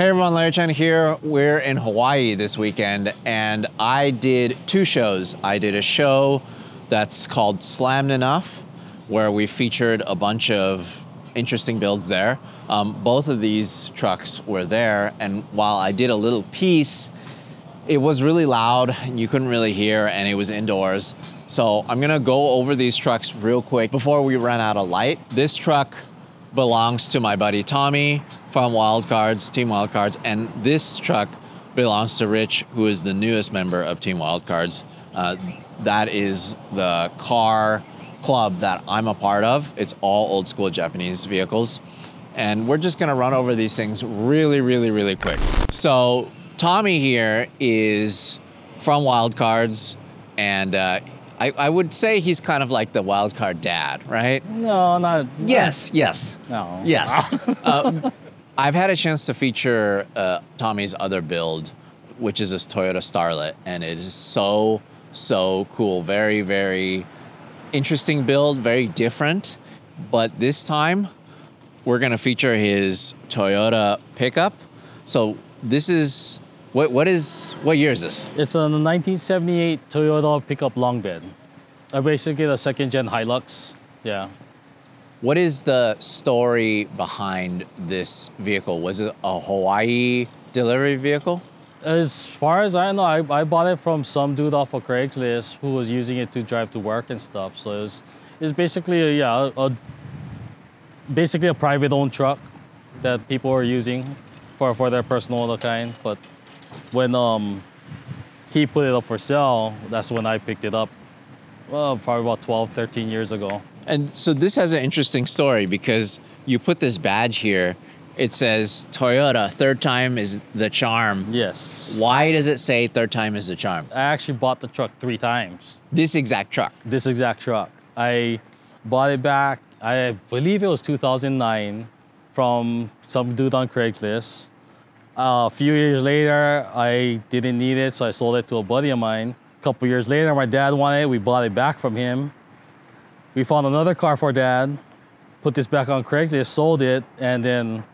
Hey everyone, Larry Chen here. We're in Hawaii this weekend and I did two shows. I did a show that's called Slammedenuff, where we featured a bunch of interesting builds there. Both of these trucks were there, and while I did a little piece, it was really loud and you couldn't really hear, and it was indoors. So I'm gonna go over these trucks real quick before we run out of light. This truck belongs to my buddy Tommy from Wild Cards, Team Wild Cards, and this truck belongs to Rich, who is the newest member of Team Wild Cards. That is the car club that I'm a part of. It's all old school Japanese vehicles. And we're just gonna run over these things really quick. So Tommy here is from Wild Cards, and I would say he's kind of like the wild card dad, right? No, not... Yes, yes. No. Yes. I've had a chance to feature Tommy's other build, which is this Toyota Starlet, and it is so cool. Very interesting build, very different. But this time, we're gonna feature his Toyota pickup. So this is... What year is this? It's a 1978 Toyota pickup long bed. Basically the second gen Hilux, yeah. What is the story behind this vehicle? Was it a Hawaii delivery vehicle? As far as I know, I bought it from some dude off of Craigslist who was using it to drive to work and stuff. So it's basically a private owned truck that people are using for their personal kind, but when he put it up for sale, that's when I picked it up, well, probably about 12, 13 years ago. And so this has an interesting story because you put this badge here. It says Toyota, third time is the charm. Yes. Why does it say third time is the charm? I actually bought the truck 3 times. This exact truck? This exact truck. I bought it back, I believe it was 2009, from some dude on Craigslist. A few years later, I didn't need it, so I sold it to a buddy of mine. A couple years later, my dad wanted it. We bought it back from him. We found another car for Dad, put this back on Craigslist, sold it, and then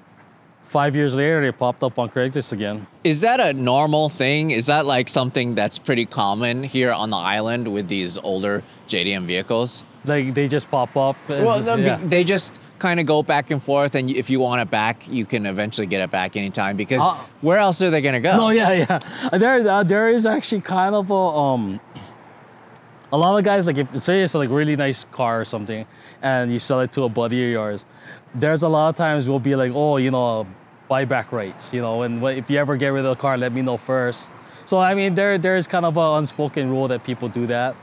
5 years later, it popped up on Craigslist again. Is that a normal thing? Is that like something that's pretty common here on the island with these older JDM vehicles? Like they just pop up? Well, they just kind of go back and forth, and if you want it back, you can eventually get it back anytime, because where else are they gonna go? No, yeah. There is actually kind of a lot of guys, like if say it's like really nice car or something, and you sell it to a buddy of yours, there's a lot of times we'll be like, oh, you know, buyback rights, you know, and if you ever get rid of the car, let me know first. So I mean, there is kind of an unspoken rule that people do that.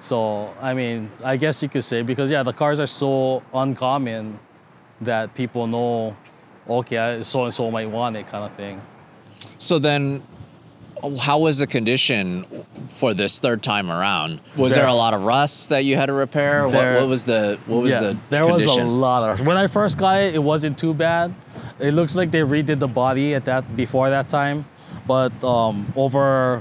So, I mean, I guess you could say, because yeah, the cars are so uncommon that people know, okay, so-and-so might want it kind of thing. So then, how was the condition for this third time around? Was there a lot of rust that you had to repair? What was the condition? There was a lot of rust. When I first got it, it wasn't too bad. It looks like they redid the body at that before that time. But over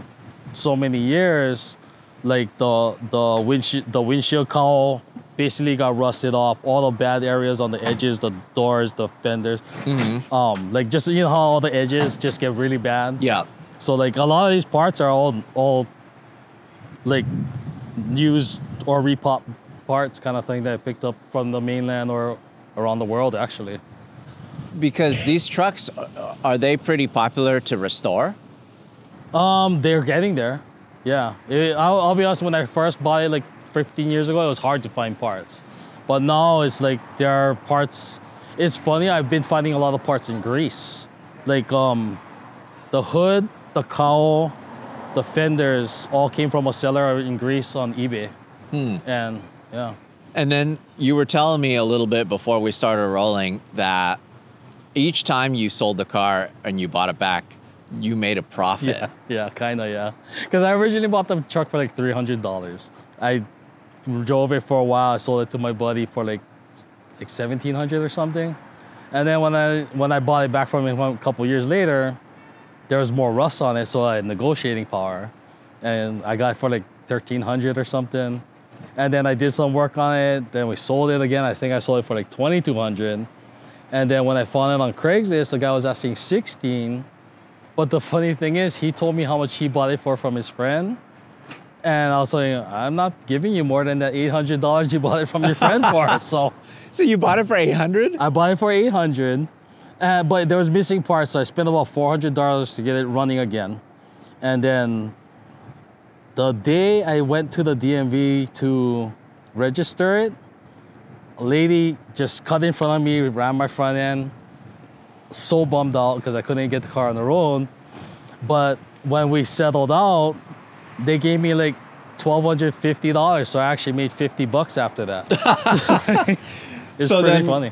so many years, like the windshield cowl basically got rusted off, all the bad areas on the edges, the doors, the fenders. Mm-hmm. Like just, you know how all the edges just get really bad? Yeah. So like a lot of these parts are all like used or repop parts kind of thing that I picked up from the mainland or around the world actually. Because these trucks, are they pretty popular to restore? They're getting there. Yeah, I'll be honest, when I first bought it like 15 years ago, it was hard to find parts. But now it's like there are parts, it's funny, I've been finding a lot of parts in Greece. Like the hood, the cowl, the fenders all came from a seller in Greece on eBay. Hmm. And yeah. And then you were telling me a little bit before we started rolling that each time you sold the car and you bought it back, you made a profit. Yeah, kind of, yeah. Because I originally bought the truck for like $300. I drove it for a while. I sold it to my buddy for like $1,700 or something. And then when I bought it back from him a couple years later, there was more rust on it, so I had negotiating power. And I got it for like $1,300 or something. And then I did some work on it. Then we sold it again. I think I sold it for like $2,200. And then when I found it on Craigslist, the guy was asking 16. But the funny thing is, he told me how much he bought it for from his friend. And I was like, I'm not giving you more than that $800 you bought it from your friend for. So you bought it for 800? I bought it for 800, but there was missing parts. So I spent about $400 to get it running again. And then the day I went to the DMV to register it, a lady just cut in front of me, ran my front end. So bummed out because I couldn't get the car on the road. But when we settled out, they gave me like $1,250, so I actually made 50 bucks after that. It's so pretty funny.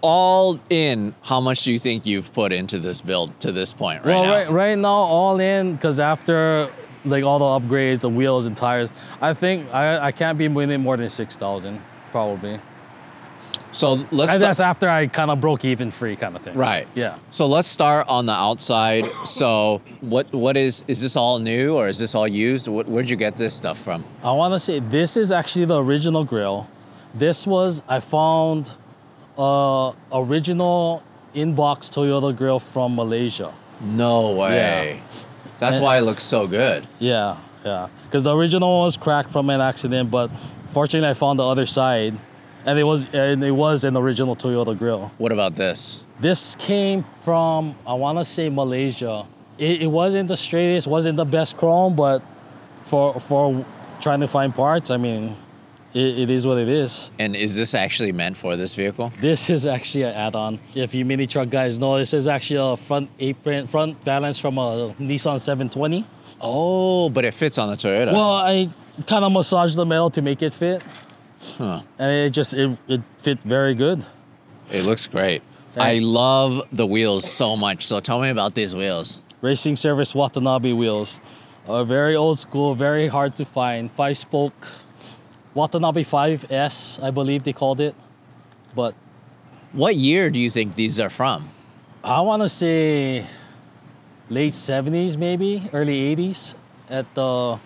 All in, how much do you think you've put into this build to this point right now? Right now, all in, because after like all the upgrades, the wheels and tires, I think I can't be winning more than 6,000 probably. So let's. And that's after I kind of broke even free, kind of thing. Right. Yeah. So let's start on the outside. So what is this all new or is this all used? Where'd you get this stuff from? I want to say this is actually the original grill. This was I found original inbox Toyota grill from Malaysia. No way. Yeah. That's why it looks so good. Yeah, yeah. Because the original one was cracked from an accident, but fortunately I found the other side. And it was an original Toyota grill. What about this? This came from, I want to say, Malaysia. It wasn't the straightest, wasn't the best chrome, but for trying to find parts, I mean, it is what it is. And is this actually meant for this vehicle? This is actually an add-on. If you mini truck guys know, this is actually a front balance from a Nissan 720. Oh, but it fits on the Toyota. Well, I kind of massaged the metal to make it fit. Huh. And it fit very good. It looks great. And I love the wheels so much. So tell me about these wheels. Racing Service Watanabe wheels. Very old school, very hard to find. 5-spoke Watanabe 5S, I believe they called it. But what year do you think these are from? I want to say late 70s maybe, early 80s at the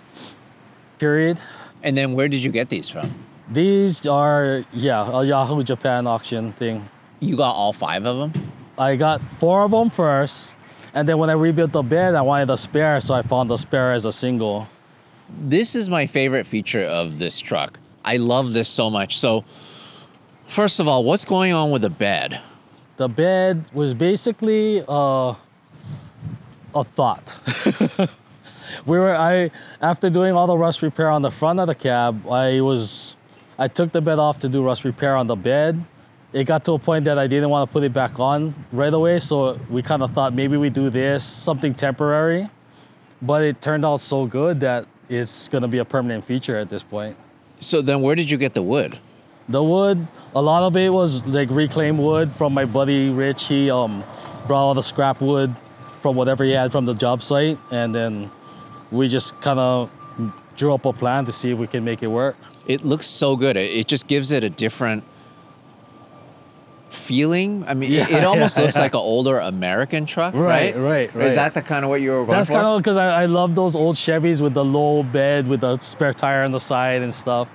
period. And then where did you get these from? These are, yeah, a Yahoo Japan auction thing. You got all 5 of them? I got 4 of them first. And then when I rebuilt the bed, I wanted a spare, so I found the spare as a single. This is my favorite feature of this truck. I love this so much. So, first of all, what's going on with the bed? The bed was basically a thought. After doing all the rust repair on the front of the cab, I took the bed off to do rust repair on the bed. It got to a point that I didn't want to put it back on right away, so we kind of thought maybe we do this, something temporary. But it turned out so good that it's going to be a permanent feature at this point. So then where did you get the wood? The wood, a lot of it was like reclaimed wood from my buddy Rich. He brought all the scrap wood from whatever he had from the job site, and then we just kind of drew up a plan to see if we can make it work. It looks so good. It just gives it a different feeling. I mean, yeah, it almost looks like an older American truck, right? Right. Is that the kind of what you were going for? That's kind of because I love those old Chevys with the low bed, with the spare tire on the side and stuff.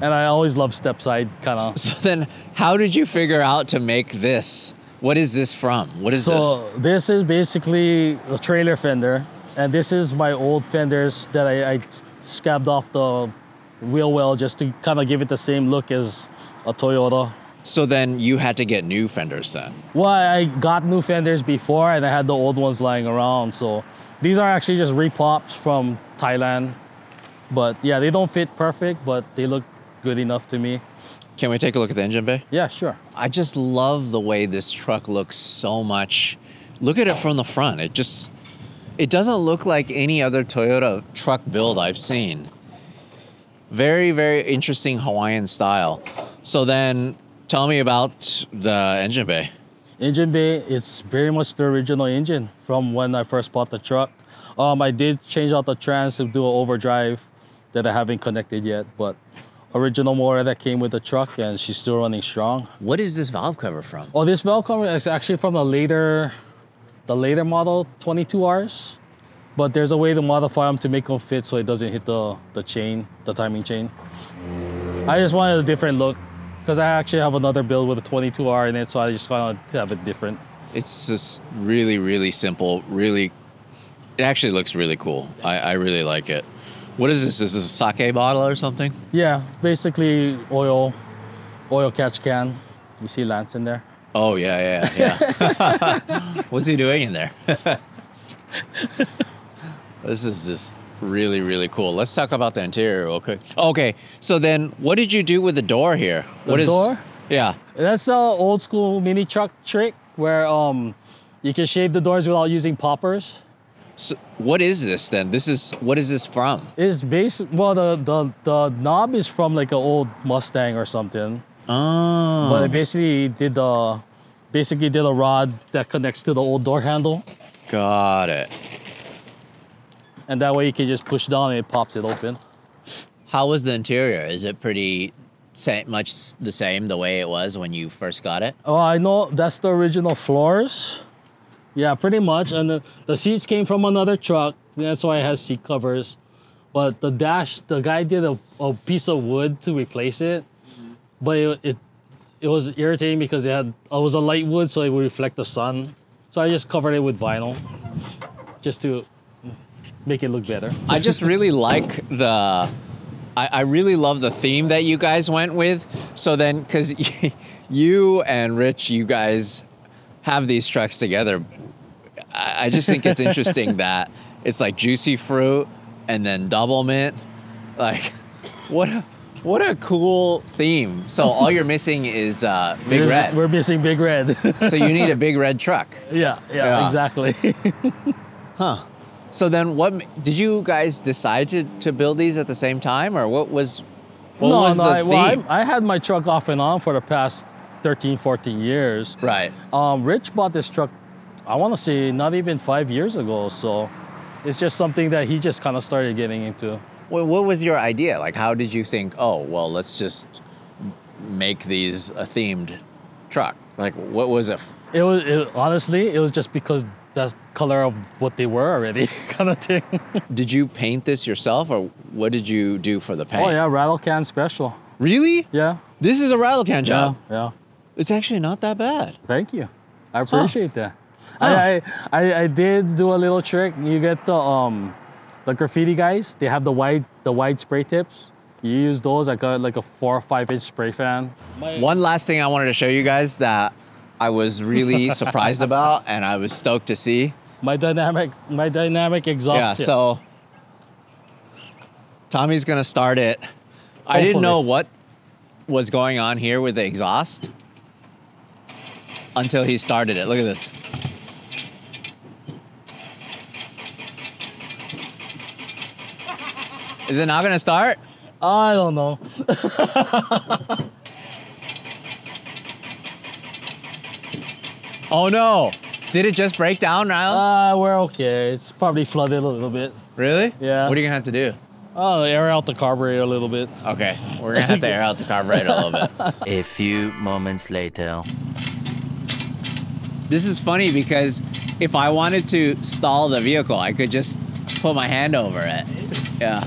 And I always love step side kind of. So then how did you figure out to make this? What is this from? What is this? So this is basically a trailer fender. And this is my old fenders that I scabbed off the wheel well just to kind of give it the same look as a Toyota. So then you had to get new fenders then? Well, I got new fenders before and I had the old ones lying around. So these are actually just repops from Thailand. But yeah, they don't fit perfect, but they look good enough to me. Can we take a look at the engine bay? Yeah, sure. I just love the way this truck looks so much. Look at it from the front. It doesn't look like any other Toyota truck build I've seen. Very, very interesting Hawaiian style. So then tell me about the engine bay. Engine bay, it's very much the original engine from when I first bought the truck. I did change out the trans to do an overdrive that I haven't connected yet, but original motor that came with the truck and she's still running strong. What is this valve cover from? Oh, this valve cover is actually from the later model 22Rs, but there's a way to modify them to make them fit so it doesn't hit the timing chain. I just wanted a different look Because I actually have another build with a 22R in it, so I just wanted to have it different. It's just really, really simple. Really, it actually looks really cool. I really like it. What is this? Is this a sake bottle or something? Yeah, basically oil catch can. You see Lance in there? Oh, yeah, yeah, yeah. What's he doing in there? This is just really, really cool. Let's talk about the interior real quick. Okay, so then what did you do with the door here? The door? Yeah. That's an old school mini truck trick where you can shape the doors without using poppers. So what is this then? What is this from? It's based, well, the knob is from like an old Mustang or something. Oh. But it basically did a rod that connects to the old door handle. Got it. And that way you can just push down and it pops it open. How was the interior? Is it pretty much the same the way it was when you first got it? Oh, I know that's the original floors. Yeah, pretty much. And the seats came from another truck. That's why it has seat covers. But the dash, the guy did a piece of wood to replace it. But it was irritating because it was a light wood, so it would reflect the sun. So I just covered it with vinyl just to make it look better. I just really like I really love the theme that you guys went with. So then, because you and Rich, you guys have these trucks together. I just think it's interesting that it's like Juicy Fruit and then Double Mint. Like, what a cool theme. So all you're missing is Big Red. We're missing Big Red. So you need a Big Red truck. Yeah, exactly. Huh. So then did you guys decide to build these at the same time? Or what was the theme? Well, I had my truck off and on for the past 13, 14 years. Right. Rich bought this truck, I want to say, not even 5 years ago. So it's just something that he just kind of started getting into. Well, what was your idea? Like, how did you think, oh, well, let's just make these a themed truck? Like, what was it? Honestly, it was just because that's color of what they were already kind of thing. Did you paint this yourself, or what did you do for the paint? Oh, yeah, rattle can special. Really? Yeah. This is a rattle can job? Yeah. It's actually not that bad. Thank you. I appreciate that. I did do a little trick. You get the graffiti guys, they have the wide spray tips. You use those. I got like a 4 or 5 inch spray fan. One last thing I wanted to show you guys that I was really surprised about, and I was stoked to see. My dynamic exhaust. Yeah. So Tommy's gonna start it. Hopefully. I didn't know what was going on here with the exhaust until he started it. Look at this. Is it not gonna start? I don't know. Oh no! Did it just break down, Rylan? We're okay. It's probably flooded a little bit. Really? Yeah. What are you gonna have to do? Oh, air out the carburetor a little bit. Okay, we're gonna have to air out the carburetor a little bit. A few moments later. This is funny because if I wanted to stall the vehicle, I could just put my hand over it. Yeah.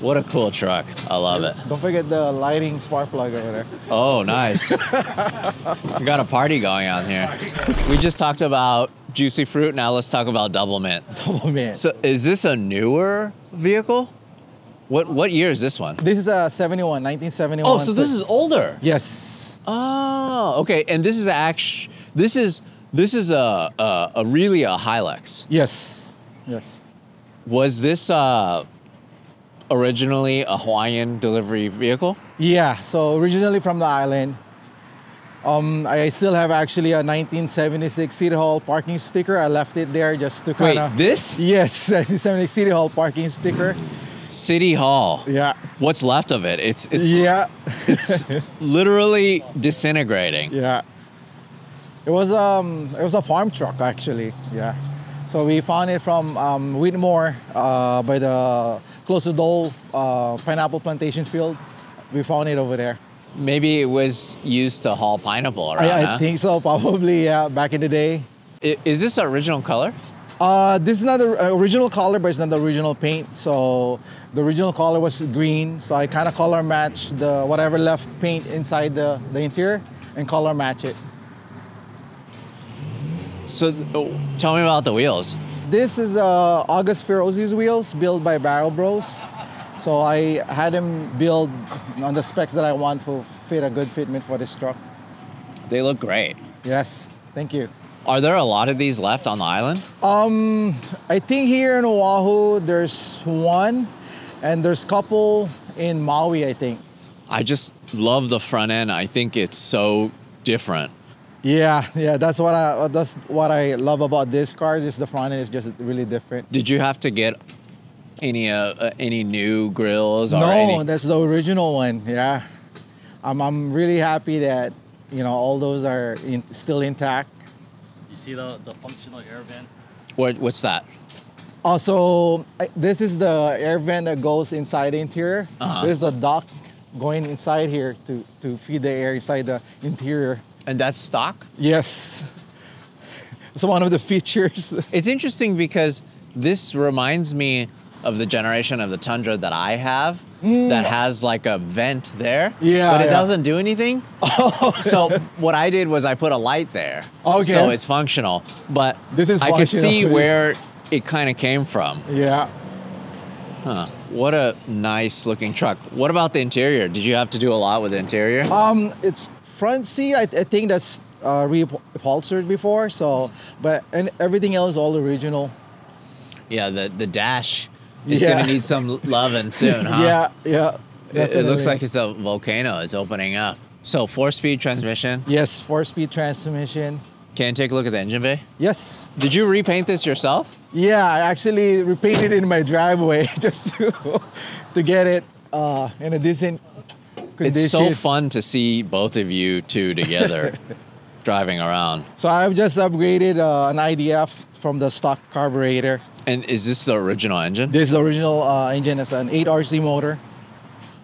What a cool truck. I love it. Don't forget the lighting spark plug over there. Oh, nice. We got a party going on here. We just talked about Juicy Fruit. Now let's talk about Double Mint. Double Mint. So is this a newer vehicle? What year is this one? This is a 71, 1971. Oh, so this is older. Yes. Oh, okay. And this is really a Hilux. Yes, yes. Was this originally a Hawaiian delivery vehicle? Yeah. So originally from the island. I still have actually a 1976 City Hall parking sticker. I left it there just to kind of. Wait, this? Yes, 1976 City Hall parking sticker. City Hall. Yeah. What's left of it? It's literally disintegrating. Yeah. It was a farm truck actually. Yeah. So we found it from Whitmore by the close to Dole pineapple plantation field. We found it over there. Maybe it was used to haul pineapple around. I think so, probably, yeah, back in the day. Is this original color? This is not the original color, but it's not the original paint. So the original color was green. So I kind of color matched the whatever left paint inside the interior and color match it. So tell me about the wheels. This is August Ferozzi's wheels, built by Barrel Bros. So I had him build on the specs that I want to fit a good fitment for this truck. They look great. Yes, thank you. Are there a lot of these left on the island? I think here in Oahu, there's one, and there's a couple in Maui, I think. I just love the front end. I think it's so different. Yeah, that's what I love about this car. Just the front end is just really different. Did you have to get any new grills? Or no, that's the original one. Yeah, I'm really happy that all those are still intact. You see the functional air vent? What's that? Also, this is the air vent that goes inside the interior. Uh-huh. There's a duct going inside here to feed the air inside the interior. And that's stock? Yes. It's one of the features. It's interesting because this reminds me of the generation of the Tundra that I have that has like a vent there, but it doesn't do anything. So what I did was I put a light there, so it's functional. But I could see where it kind of came from. Yeah. Huh. What a nice looking truck. What about the interior? Did you have to do a lot with the interior? It's front seat, I think that's reupholstered before, so, and everything else is all original. Yeah, the dash is going to need some loving soon, huh? Yeah. It looks like it's a volcano. It's opening up. So 4-speed transmission? Yes, 4-speed transmission. Can I take a look at the engine bay? Yes. Did you repaint this yourself? Yeah, I actually repainted it in my driveway just to get it in a decent condition. It's so fun to see both of you two together driving around. So I've just upgraded an IDF from the stock carburetor. And is this the original engine? This is the original engine. It's an 8RC motor.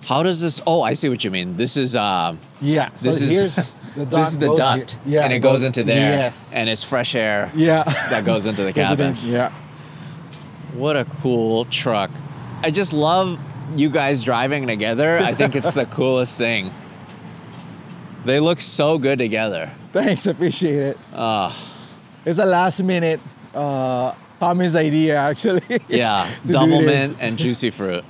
How does this? Oh, I see what you mean. This is This is the duct, and it goes into there, and it's fresh air that goes into the cabin. What a cool truck! I just love you guys driving together. I think it's the coolest thing. They look so good together. Thanks, appreciate it. It's a last minute. Tommy's idea, actually. Yeah, Double Mint and Juicy Fruit.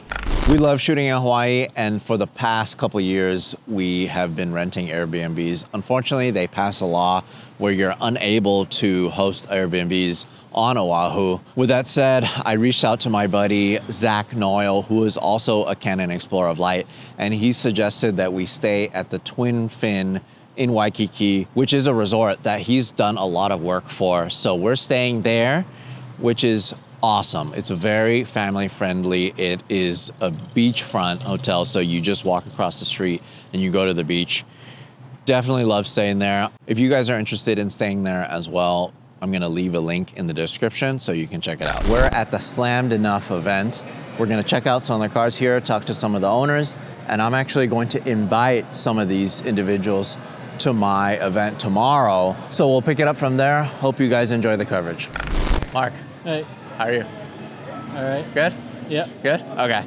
We love shooting in Hawaii, and for the past couple of years, we have been renting Airbnbs. Unfortunately, they passed a law where you're unable to host Airbnbs on Oahu. With that said, I reached out to my buddy, Zach Noyle, who is also a Canon Explorer of Light, and he suggested that we stay at the Twin Fin in Waikiki, which is a resort that he's done a lot of work for. So we're staying there, which is awesome. It's very family friendly. It is a beachfront hotel, so you just walk across the street and you go to the beach. Definitely love staying there. If you guys are interested in staying there as well, I'm gonna leave a link in the description so you can check it out. We're at the Slammedenuff event. We're gonna check out some of the cars here, talk to some of the owners, and I'm actually going to invite some of these individuals to my event tomorrow. So we'll pick it up from there. Hope you guys enjoy the coverage. Mark, hey. How are you? All right. Good? Yeah. Good? Okay.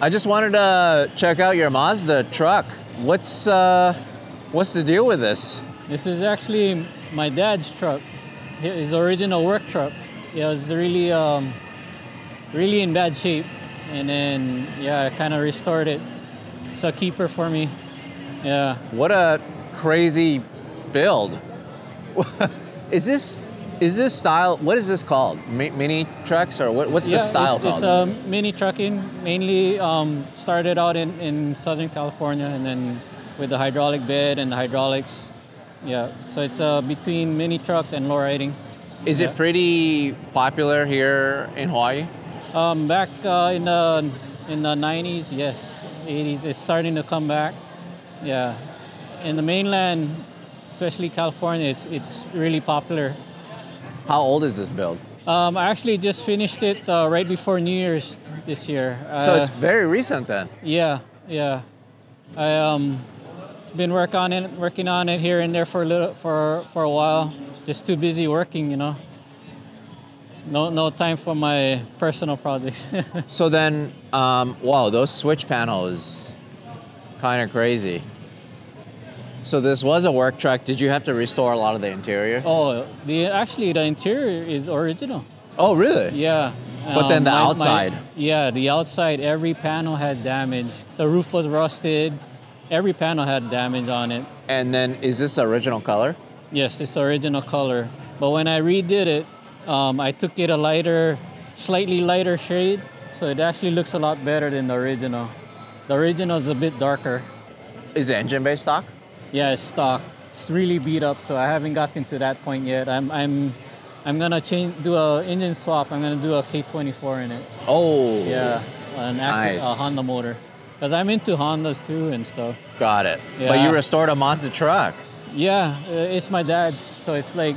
I just wanted to check out your Mazda truck. What's the deal with this? This is actually my dad's truck, his original work truck. It was really, really in bad shape. And then, yeah, I kind of restored it. It's a keeper for me. Yeah. What a crazy build. Is this style, what is this called? Mini trucks, or what's the style called? It's a mini trucking, mainly started out in Southern California, and then with the hydraulic bed and the hydraulics. Yeah, so it's between mini trucks and lowriding. Is it pretty popular here in Hawaii? Back in the 90s, yes. 80s, it's starting to come back. Yeah, in the mainland, especially California, it's really popular. How old is this build? I actually just finished it right before New Year's this year. So it's very recent then? Yeah. I been working on it here and there for a while. Just too busy working, No time for my personal projects. So then, wow, those switch panels, kind of crazy. So this was a work truck. Did you have to restore a lot of the interior? Oh, actually the interior is original. Oh, really? Yeah. But then the outside. Yeah, the outside, every panel had damage. The roof was rusted. Every panel had damage on it. And then, is this original color? Yes, it's original color. But when I redid it, I took it a lighter, slightly lighter shade, so it actually looks a lot better than the original. The original is a bit darker. Is the engine bay stock? Yeah, it's stock. It's really beat up, so I haven't gotten to that point yet. I'm gonna do an engine swap. I'm gonna do a K24 in it. Oh. Yeah, nice. A Honda motor. Because I'm into Hondas too and stuff. Got it. Yeah. But you restored a Mazda truck. Yeah, it's my dad's, so it's like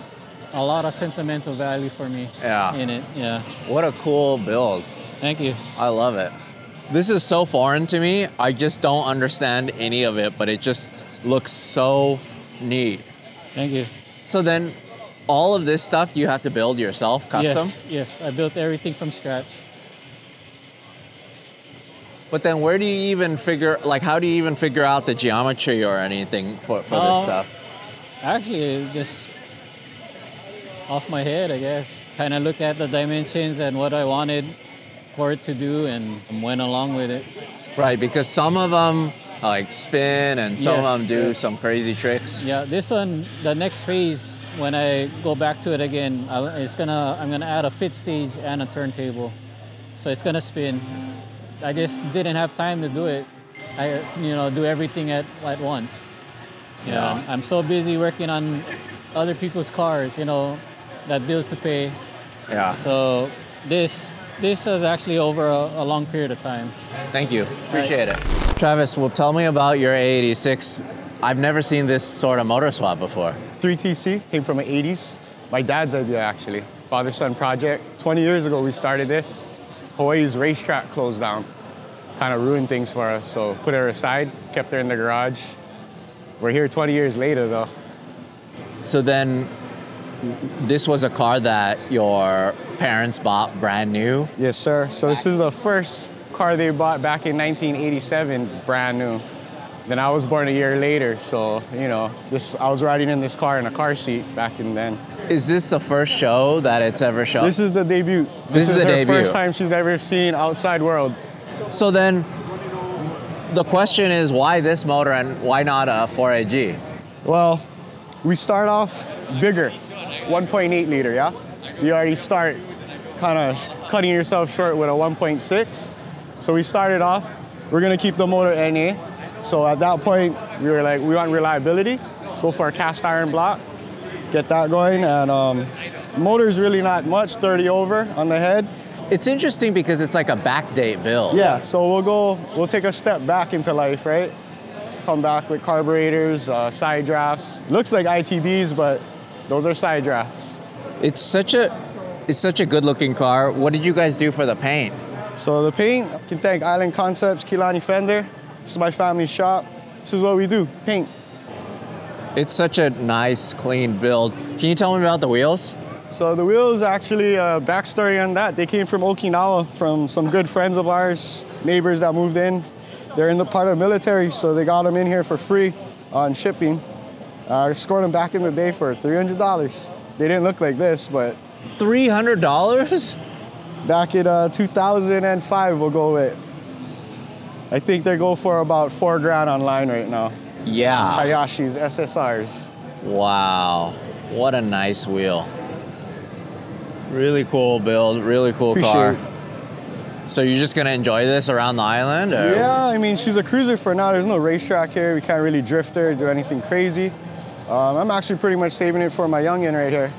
a lot of sentimental value for me in it. Yeah. What a cool build. Thank you. I love it. This is so foreign to me. I just don't understand any of it, but it just looks so neat. Thank you. So then, all of this stuff you have to build yourself, custom? Yes, I built everything from scratch. But then where do you even figure, like how do you even figure out the geometry or anything for this stuff? Actually, just off my head, I guess. Kind of look at the dimensions and what I wanted for it to do and went along with it. Right, because some of them like spin and some of them do some crazy tricks. Yeah, this one, the next phase, when I go back to it again, I'm gonna add a fit stage and a turntable. So it's gonna spin. I just didn't have time to do it. I, you know, do everything at once. You know, I'm so busy working on other people's cars, you know, that bills to pay. Yeah. So this is actually over a long period of time. Thank you. Appreciate it. Travis, well, tell me about your A86. I've never seen this sort of motor swap before. 3TC came from the 80s. My dad's idea, actually. Father-son project. 20 years ago, we started this. Hawaii's racetrack closed down, kind of ruined things for us, so put her aside, kept her in the garage. We're here 20 years later, though. So then, this was a car that your parents bought brand new? Yes, sir. So this is the first car they bought back in 1987, brand new. Then I was born a year later, so, you know, I was riding in this car in a car seat back in then. Is this the first show that it's ever shown? This is the debut. This is her debut. First time she's ever seen outside world. So then, the question is why this motor and why not a 4AG? Well, we start off bigger, 1.8 liter, yeah? You already start kind of cutting yourself short with a 1.6. So we started off, we're gonna keep the motor NA. So at that point, we were like, we want reliability, go for a cast iron block. Get that going, and motor's really not much, 30 over on the head. It's interesting because it's like a backdate build. Yeah, so we'll take a step back into life, right? Come back with carburetors, side drafts. Looks like ITBs, but those are side drafts. It's such a good looking car. What did you guys do for the paint? So the paint, I can thank Island Concepts, Kilani Fender. This is my family's shop. This is what we do, paint. It's such a nice, clean build. Can you tell me about the wheels? So the wheels, actually, backstory on that, they came from Okinawa, from some good friends of ours, neighbors that moved in. They're in the part of the military, so they got them in here for free on shipping. I scored them back in the day for $300. They didn't look like this, but... $300? Back in 2005, we'll go with. I think they go for about $4 grand online right now. Yeah. Hayashi's SSRs. Wow. What a nice wheel. Really cool build, really cool car. So you're just going to enjoy this around the island? Or? Yeah, I mean, she's a cruiser for now. There's no racetrack here. We can't really drift her, do anything crazy. I'm actually pretty much saving it for my youngin' right here.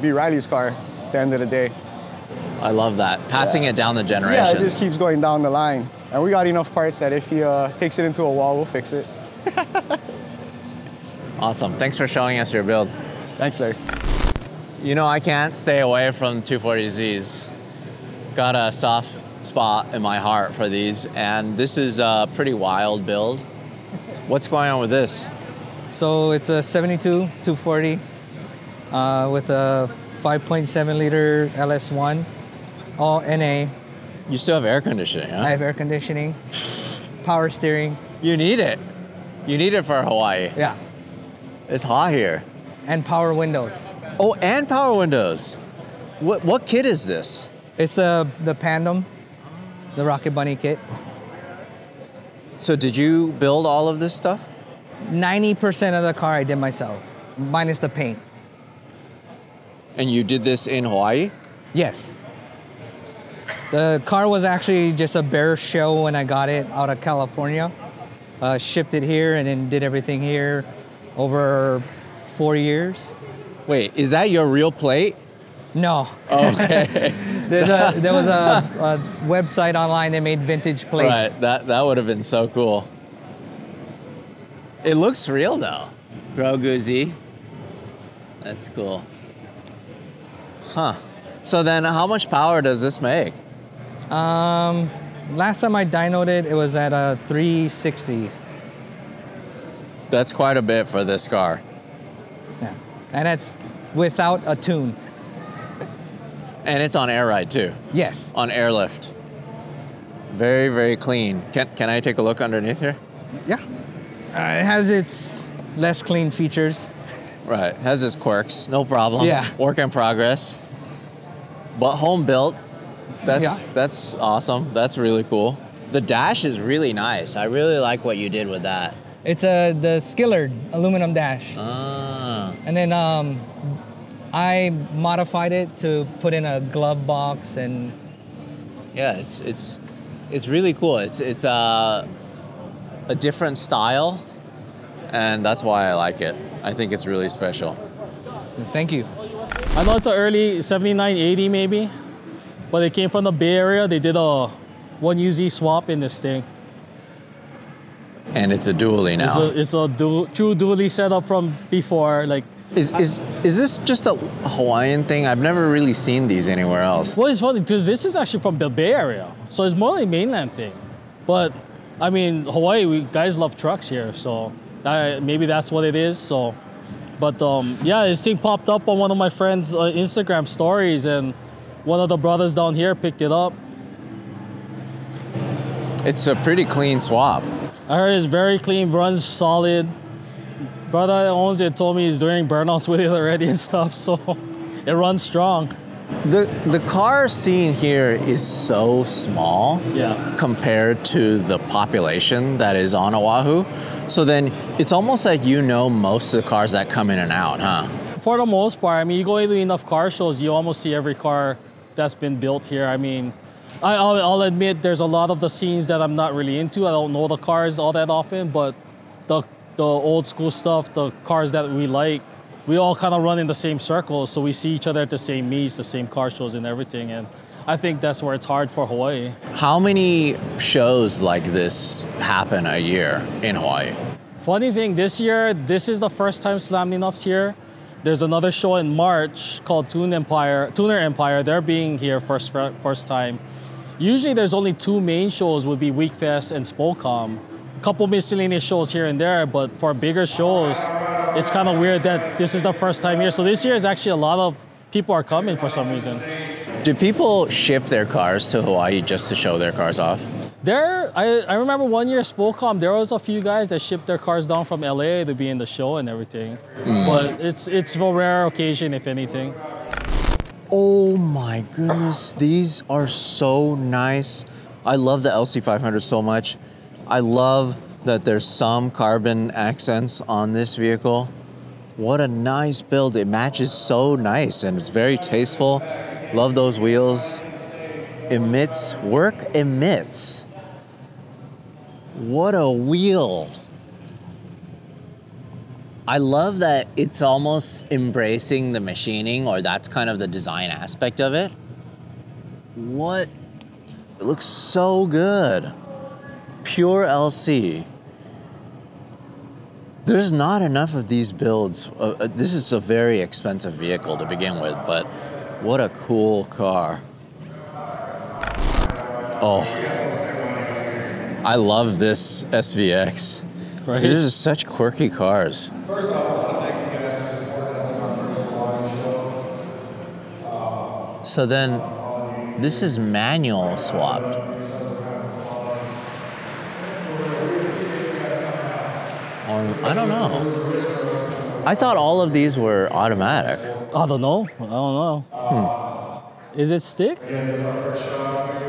B. Riley's car at the end of the day. I love that. Passing it down the generations. Yeah, it just keeps going down the line. And we got enough parts that if he takes it into a wall, we'll fix it. Awesome. Thanks for showing us your build. Thanks, Larry. You know, I can't stay away from 240Zs. Got a soft spot in my heart for these, and this is a pretty wild build. What's going on with this? So it's a 72 240 with a 5.7 liter LS1, all NA. You still have air conditioning, huh? I have air conditioning, power steering. You need it. You need it for Hawaii. Yeah. It's hot here. And power windows. Oh, and power windows. What kit is this? It's the Pandem, the Rocket Bunny kit. So did you build all of this stuff? 90% of the car I did myself, minus the paint. And you did this in Hawaii? Yes. The car was actually just a bare shell when I got it out of California. Shipped it here and then did everything here over 4 years. Wait, is that your real plate? No. Okay. there was a website online that made vintage plates. Right, that would have been so cool. It looks real though. Groguzi. That's cool. Huh. So then how much power does this make? Last time I dynoed it, it was at a 360. That's quite a bit for this car. Yeah. And that's without a tune. And it's on air ride too. Yes. On airlift. Very, very clean. Can I take a look underneath here? Yeah. It has its less clean features. Right, has its quirks, no problem. Yeah. Work in progress. But home built, that's awesome. That's really cool. The dash is really nice. I really like what you did with that. It's the Skillard aluminum dash. Ah. And then I modified it to put in a glove box and... Yeah, it's really cool. It's a different style, and that's why I like it. I think it's really special. Thank you. I know it's an early 79, 80 maybe, but it came from the Bay Area. They did a 1UZ swap in this thing. And it's a dually now. It's a true dually setup from before. Like, is this just a Hawaiian thing? I've never really seen these anywhere else. Well, it's funny because this is actually from the Bay Area, so it's more like a mainland thing. But I mean, Hawaii, we guys love trucks here, so maybe that's what it is. So, but yeah, this thing popped up on one of my friends' Instagram stories, and one of the brothers down here picked it up. It's a pretty clean swap. I heard it's very clean, runs solid. Brother that owns it told me he's doing burnouts with it already and stuff, so it runs strong. The car scene here is so small compared to the population that is on Oahu. So then it's almost like you know most of the cars that come in and out, huh? For the most part, I mean, you go into enough car shows, you almost see every car that's been built here. I mean, I'll admit there's a lot of the scenes that I'm not really into. I don't know the cars all that often, but the old school stuff, the cars that we like, we all kind of run in the same circles, so we see each other at the same meets, the same car shows and everything, and I think that's where it's hard for Hawaii. How many shows like this happen a year in Hawaii? Funny thing, this year, this is the first time Slammedenuff's here. There's another show in March called Tuner Empire. They're being here first time. Usually there's only two main shows, would be Weekfest and Spocom. A couple miscellaneous shows here and there, but for bigger shows, it's kind of weird that this is the first time here. So this year is actually a lot of people are coming for some reason. Do people ship their cars to Hawaii just to show their cars off? I remember one year Spocom, there was a few guys that shipped their cars down from LA to be in the show and everything. Mm. But it's a rare occasion, if anything. Oh my goodness, these are so nice. I love the LC500 so much. I love that there's some carbon accents on this vehicle. What a nice build. It matches so nice and it's very tasteful. Love those wheels. Work emits. What a wheel. I love that it's almost embracing the machining, or that's kind of the design aspect of it. What? It looks so good. Pure LC. There's not enough of these builds. This is a very expensive vehicle to begin with, but what a cool car. Oh, I love this SVX. Right. These are such quirky cars. First off, I'd like you guys to support us in our first Hawaii show. So then this is manual swapped. I don't know. I thought all of these were automatic. I don't know. I don't know. Hmm. Is it stick?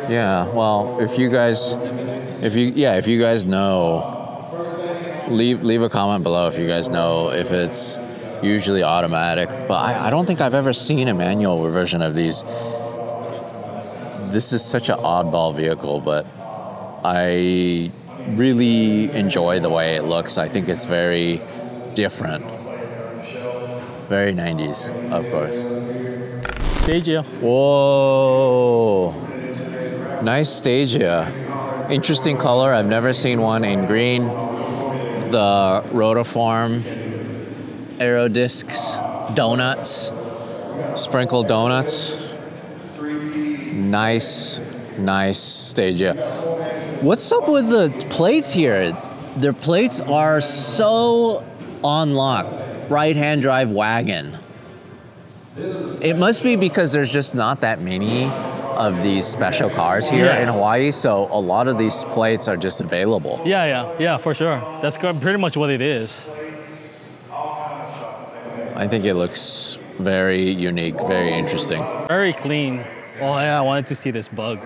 Yeah. Well, if you guys know, leave a comment below if you guys know if it's usually automatic. But I don't think I've ever seen a manual version of these. This is such an oddball vehicle, but I really enjoy the way it looks. I think it's very different. Very 90s, of course. Stagia. Whoa. Nice Stagia. Interesting color. I've never seen one in green. The rotiform, aero discs, donuts, sprinkled donuts. Nice Stagia. What's up with the plates here? Their plates are so on lock. Right-hand drive wagon. It must be because there's just not that many of these special cars here in Hawaii, so a lot of these plates are just available. Yeah, for sure. That's pretty much what it is. I think it looks very unique, very interesting. Very clean. Oh yeah, I wanted to see this bug.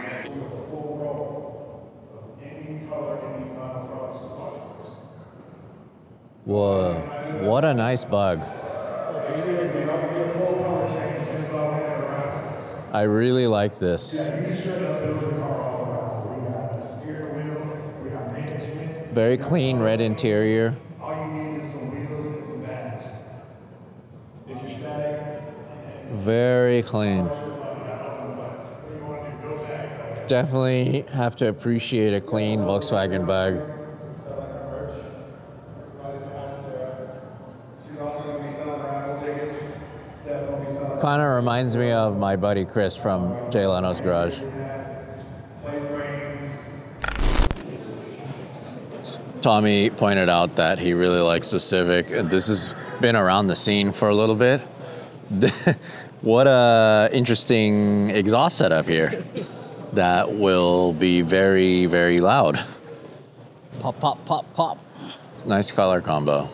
Whoa, what a nice bug. I really like this. Very clean red interior. Very clean. Definitely have to appreciate a clean Volkswagen bug. Kind of reminds me of my buddy Chris from Jay Leno's Garage. Tommy pointed out that he really likes the Civic. This has been around the scene for a little bit. What a interesting exhaust setup here. That will be very, very loud. Pop, pop, pop, pop. Nice color combo.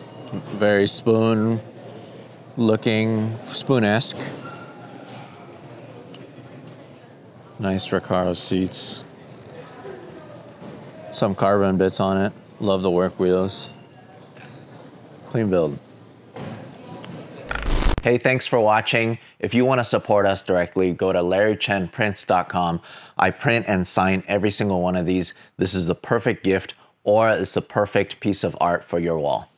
Very spoon. Looking spoon-esque. Nice Recaro seats. Some carbon bits on it. Love the work wheels. Clean build. Hey, thanks for watching. If you want to support us directly, go to LarryChenPrints.com. I print and sign every single one of these. This is the perfect gift, or it's the perfect piece of art for your wall.